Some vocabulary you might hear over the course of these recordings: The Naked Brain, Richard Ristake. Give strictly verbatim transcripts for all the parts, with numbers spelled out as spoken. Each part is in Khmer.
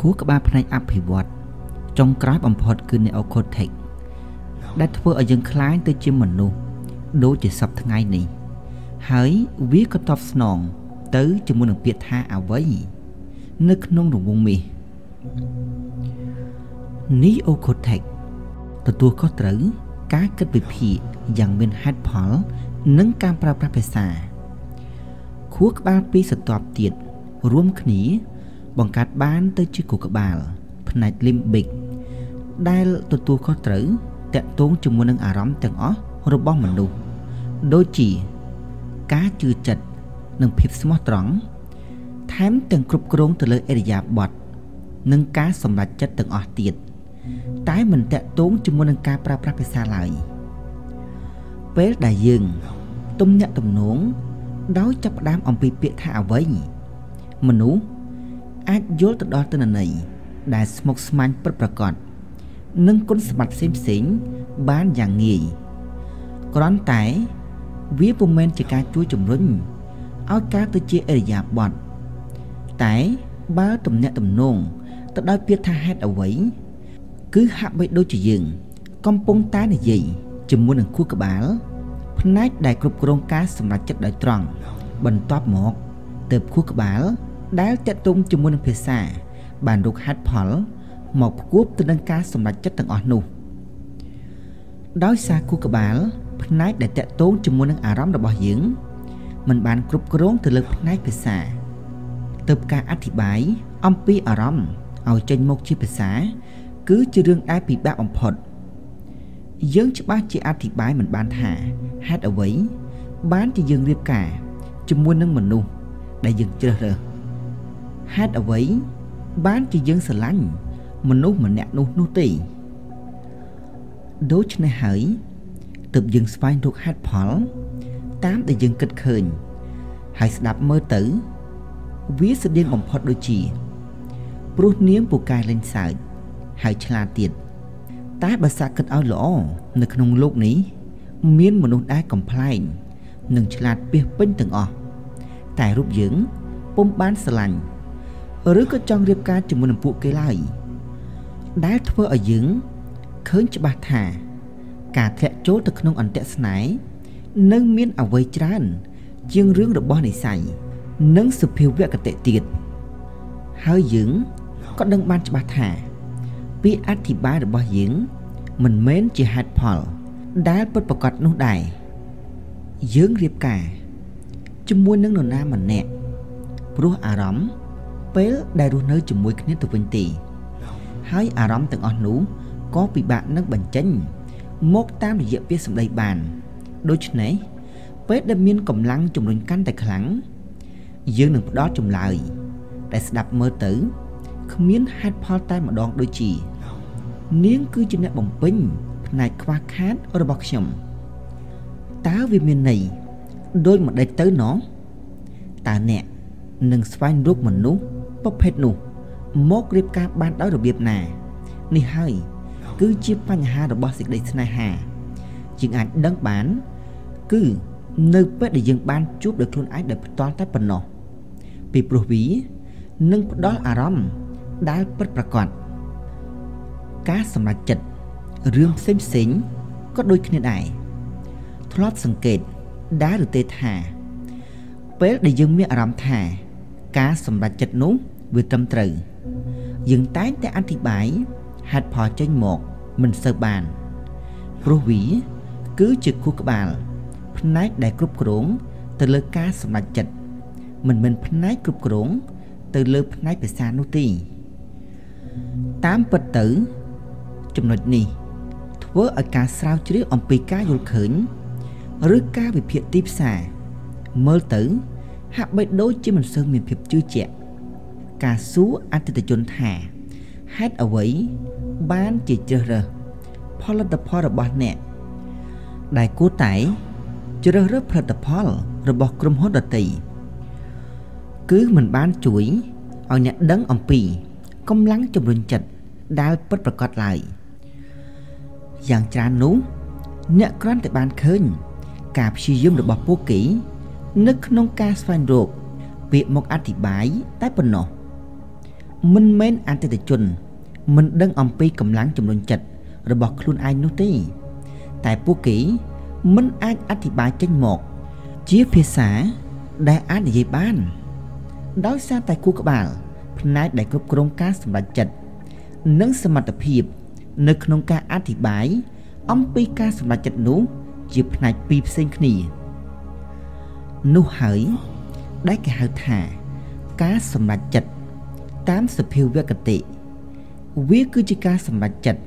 នេះអូខូតេកទទួលខុសត្រូវការគិតវិភាគយ៉ាងមានហេតុផលនិងការប្រើប្រាស់ភាសាខួរក្បាលពីសត្វតបទៀតរួមគ្នា បង្កើតបានទៅជាគូកបាលផ្នែកលិមបិកដែលទទួលខុសត្រូវតាក់ទងជាមួយនឹងអារម្មណ៍ទាំងអស់របស់មនុស្សដូចជាការជឿចិត្តនិងភាពស្មោះត្រង់ថែមទាំងគ្រប់គ្រងទៅលើឥរិយាបថនិងការសម្រេចចិត្តទាំងអស់ទៀតតែមិនតាក់ទងជាមួយនឹងការប្រើប្រាស់ភាសាឡើយពេលដែលយើងទំនាក់ទំនងដោយចាប់ផ្ដើមអំពីពាក្យថាអ្វីមនុស្ស អាចយល់ទៅដល់ទិន្នន័យដែលស្មុគស្មាញពិតប្រាកដនឹងគុណសម្បត្តិផ្សេងៗបានយ៉ាងងាយគ្រាន់តែវាពុំមែនជាការជួយជំរុញឲ្យការទៅជាឥរិយាបថតែបើទំនាក់ទំនងទៅដោយពាក្យថាហេតុអ្វីគឺហាក់បីដូចជាយើងកំពុងតែនិយាយជាមួយនឹងខួរក្បាលផ្នែកដែលគ្រប់គ្រងការសម្រេចចិត្តដោយត្រង់បន្ទាប់មកទើបខួរក្បាលដែលតាក់ទងជាមួយនឹងភាសា បានរុកហាត់ផលមកប្រគួបទៅនឹងការសម្រេចចិត្តទាំងអស់នោះដោយសារគូកបាលផ្នែកដែលតាក់ទងជាមួយនឹងអារម្មណ៍របស់យើងមិនបានគ្រប់គ្រងទៅលើផ្នែកភាសាទើបការអធិប្បាយអំពីអារម្មណ៍ឲ្យចេញមកជាភាសាគឺជារឿងដែលពិបាកបំផុតយើងច្បាស់ជាអធិប្បាយមិនបានថាហេតុអ្វីបានជាយើងរៀបការជាមួយនឹងមនុស្សដែលយើងជ្រើសរើស ហេតុអ្វីបានជាយើងស្រឡាញ់មនុស្សម្នាក់នោះនោះទេដូច្នេះហើយទើបយើងស្វែងរកហេតុផលតាមដែលយើងគិតឃើញហើយស្ដាប់មើលទៅវាស្តៀងបំផុតដូចជាព្រោះនាមពូកែលេងសើចហើយឆ្លាតទៀតតែបើសាគិតឲ្យល្អនៅក្នុងលោកនេះមានមនុស្សដែលកំប្លែងនិងឆ្លាតពាសពេញទាំងអស់តែរូបយើងពុំបានស្រឡាញ់ ឬក៏ចង់រៀបការជាមួយនឹងពួកគេឡើយដែលធ្វើឲ្យយើងឃើញច្បាស់ថាការធ្លាក់ចូលទៅក្នុងអន្តៈស្នេហ៍នឹងមានអ្វីច្រើនជាងរឿងរបស់និស័យនិងសភាពវគ្គតិទៀតហើយយើងក៏នឹងបានច្បាស់ថាពាក្យអធិប្បាយរបស់យើងមិនមែនជាហេតុផលដែលពិតប្រាកដនោះដែរយើងរៀបការជាមួយនឹងនរណាម្នាក់ព្រោះអារម្មណ៍ ពេលដែលរស់នៅជាមួយគ្នាទៅវិញទីហើយអារម្មណ៍ទាំងអស់នោះក៏ពិបាកនឹងបញ្ចេញមកតាមរយៈពាក្យសម្ដីបានដូច្នេះពេលដែលមានកម្លាំងជំរុញកាន់តែខ្លាំងយើងនឹងផ្ដោតចម្លើយដែលស្ដាប់មើលទៅគ្មានហេតុផលតែម្ដងដូចជានាងគឺជាអ្នកបំពេញផ្នែកខ្វះខាតរបស់ខ្ញុំតើវាមានន័យដោយមួយដេចទៅណោះតាអ្នកនឹងស្វែងរកមនុស្ស ប្រភេទនោះមករៀបការបានដោយរបៀបណានេះហើយគឺជាបញ្ហារបស់សេចក្ដីស្នេហាជាងអាចដឹងបានគឺនៅពេលដែលយើងបានជួបដោយខ្លួនឯងដោយផ្ទាល់តែប៉ុណ្ណោះពីព្រោះវានឹងផ្ដល់អារម្មណ៍ដែលពិតប្រាកដការសម្រេចចិត្តរឿងផ្សេងៗក៏ដូចគ្នាដែរធ្លាប់សង្កេតដែលរទេថាពេលដែលយើងមានអារម្មណ៍ថាការសម្រេចចិត្តនោះ វាត្រឹមត្រូវយើងតែងតែអធិប្បាយហាត់ផលចេញមកមិនសូវបានព្រោះវាគឺជាគូកបាលផ្នែកដែលគ្រប់គ្រងទៅលើការសម្រេចចិត្តមិនមែនផ្នែកគ្រប់គ្រងទៅលើផ្នែកភាសានោះទេតាមពិតទៅចំណុចនេះធ្វើឲ្យការស្រាវជ្រាវអំពីការយល់ឃើញឬការវិភាគទីផ្សារមើលទៅហាក់បីដូចជាមិនសូវមានភាពជឿជាក់ ការសួរអតិថិជនថាហេតុអ្វីបានជាជ្រើសរើសផលិតផលរបស់ក្រុមហ៊ុនដទៃគឺមិនបានជួយឲ្យអ្នកដឹងអំពីកម្លាំងជំរុញចិត្តដែលពិតប្រាកដឡើយយ៉ាងច្រើននោះអ្នកគ្រាន់តែបានឃើញការព្យាយាមរបស់ពួកគេនៅក្នុងការស្វែងរកពាក្យមកអធិប្បាយតែប៉ុណ្ណោះ នៅពេលដែលយើងបានស្វែងរកពាក្យមកអធិប្បាយ មិនមែនអតិថិជនមិនដឹងអំពីកម្លាំងចំនួនចិត្តរបស់ខ្លួនឯងនោះទេតែពួកគេមិនអាចអធិប្បាយចេញមកជាភាសាដែលអាចនិយាយបានដោយសារតែគូក្បាលផ្នែកដែលគ្រប់គ្រងការសម្រេចចិត្តនិងសមត្ថភាពនៅក្នុងការអធិប្បាយអំពីការសម្រេចចិត្តនោះជាផ្នែកពីរផ្សេងគ្នានោះហើយដែលគេហៅថាការសម្រេចចិត្តតាមសភាវគតិវាគឺជាការសម្រេចចិត្ត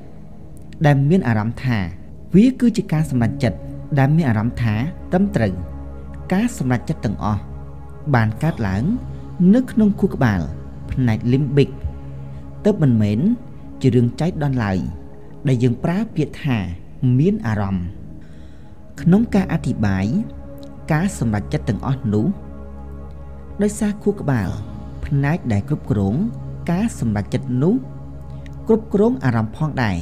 ដែលមានអារម្មណ៍ថាវាគឺជាការសម្រេចចិត្តដែលមានអារម្មណ៍ថាត្រឹមត្រូវការសម្រេចចិត្តទាំងអស់បានកើតឡើងនៅក្នុងខួរក្បាលផ្នែក limbic ទើបមិនមែនជារឿងចៃដន្យឡើយដែលយើងប្រើពាក្យថាមានអារម្មណ៍ក្នុងការអធិប្បាយការសម្រេចចិត្តទាំងអស់នោះដោយសារខួរក្បាលផ្នែកដែលគ្រប់គ្រងការសម្រេចចិត្តនោះគ្រប់គ្រងអារម្មណ៍ផងដែរ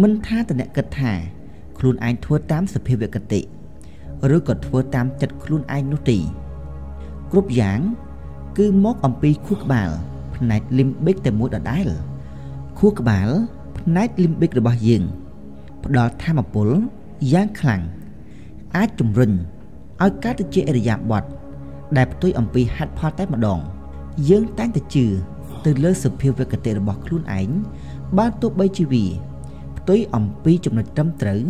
មិនថាតអ្នកគិតថាខ្លួនឯងធ្វើតាមសភាវគតិឬក៏ធ្វើតាមចិត្តខ្លួនឯងនោះទេគ្រប់យ៉ាងគឺមកអំពីខួរក្បាលផ្នែក limbic តែមួយដដែលខួរក្បាលផ្នែក limbic របស់យើងផ្ដល់ថាមពលយ៉ាងខ្លាំងអាចជំរុញឲ្យកើតជាអរិយាបថដែលផ្ទុយអំពីហេតុផលតែម្ដងយើងតែងតែជឿទៅលើសភាវគតិរបស់ខ្លួនឯងបើទោះបីជាវាផ្ទុយអំពីចំណុចត្រឹមត្រូវ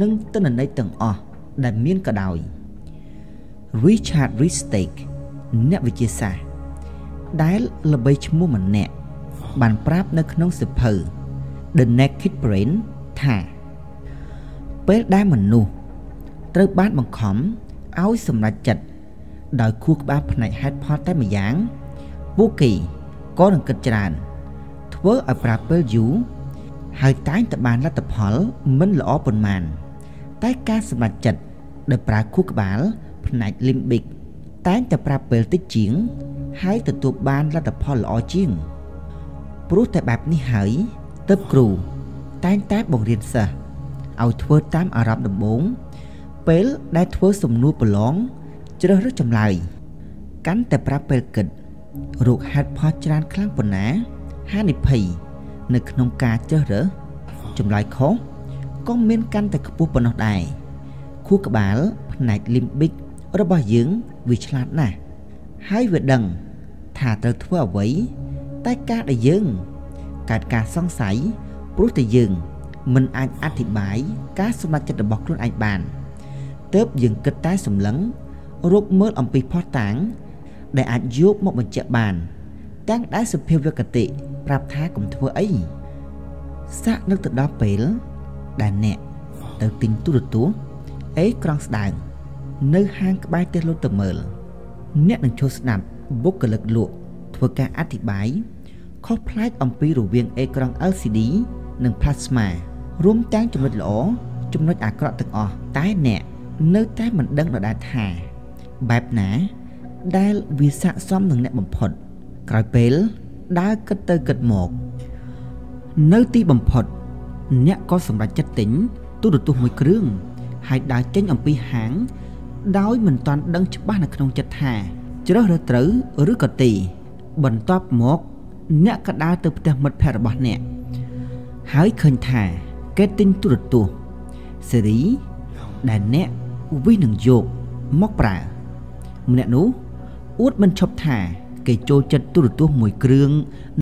និងទិន្នន័យទាំងអស់ដែលមានក៏ដោយ Richard Ristake អ្នកវិទ្យាសាស្ត្រដែលល្បីឈ្មោះម្នាក់បានប្រាប់នៅក្នុងសៀវភៅ The Naked Brain ថាពេលដែលមនុស្សត្រូវបានបង្ខំឲ្យសម្រេចចិត្តដោយខួរក្បាលផ្នែកហេតុផលតែម្យ៉ាងពួកគេក៏នឹងគិតច្រើនធ្វើឲ្យប្រើពេលយូរហើយតែងតែបានលទ្ធផលមិនល្អប៉ុន្មានតែការសម្រេចចិត្តដោយប្រើខួរក្បាលផ្នែក limbic តែងតែប្រើពេលតិចជាងហើយទទួលបានលទ្ធផលល្អជាងព្រោះតែបែបនេះហើយទើបគ្រូតែងតែបង្រៀនសិស្សឲ្យធ្វើតាមអារម្មណ៍ដំបូងពេលដែលធ្វើសំណួរប្រឡងជ្រើសរើសចម្លើយកាន់តែប្រើពេលគិតរកហេតុផលច្រើនខ្លាំងប៉ុណ្ណាហានិភ័យនៅក្នុងការជ្រើសរើសចម្លើយខុសក៏មានកាន់តែខ្ពស់ប៉ុណ្ណោះដែរខួរក្បាលផ្នែក limbic របស់យើងវាឆ្លាតណាស់ហើយវាដឹងថាត្រូវធ្វើអ្វីតែការដែលយើងកើតការសង្ស័យព្រោះតែយើងមិនអាចអធិប្បាយការសម្រេចចិត្តរបស់ខ្លួនឯងបានទើបយើងគិតតែសម្លឹងរកមើលអំពីភស្តុតាងដែលអាចយកមកបញ្ជាក់បានទាំងដែលសភាវគតិប្រាប់ថាកុំធ្វើអីសាក់នឹកទៅដល់ពេលដែលអ្នកទៅទិញទូរទស្សន៍អេក្រង់ស្ដើងនៅហាងក្បែរផ្ទះលោកទៅមើលអ្នកនឹងចូលស្ដាប់បុគ្គលិកលក់ធ្វើការអធិប្បាយខុសប្លែកអំពីរវាងអេក្រង់ エល ស៊ី ឌី និង Plasma រួមទាំងចំណុចល្អចំណុចអាក្រក់ទាំងអស់តែអ្នកនៅតែមិនដឹងដដែលថាបែបណាដែលវាស័ក្តិសមនឹងអ្នកបំផុតក្រោយពេលដើរគិតទៅគិតមកនៅទីបំផុតអ្នកក៏សម្រេចចិត្តទិញទូរទស្សន៍មួយគ្រឿងហើយដើរចេញអំពីហាងដោយមិនទាន់ដឹងច្បាស់នៅក្នុងចិត្តថាជ្រើសរើសត្រូវឬក៏ទេបន្ទាប់មកអ្នកក៏ដើរទៅផ្ទះមិត្តភ័ក្តិរបស់អ្នកហើយឃើញថាគេទិញទូរទស្សន៍ស៊េរីដែលអ្នកវិញនឹងយកមកប្រើម្នាក់នោះអួតមិនឈប់ថាគេចូលចិត្តទូរទស្សន៍មួយគ្រឿង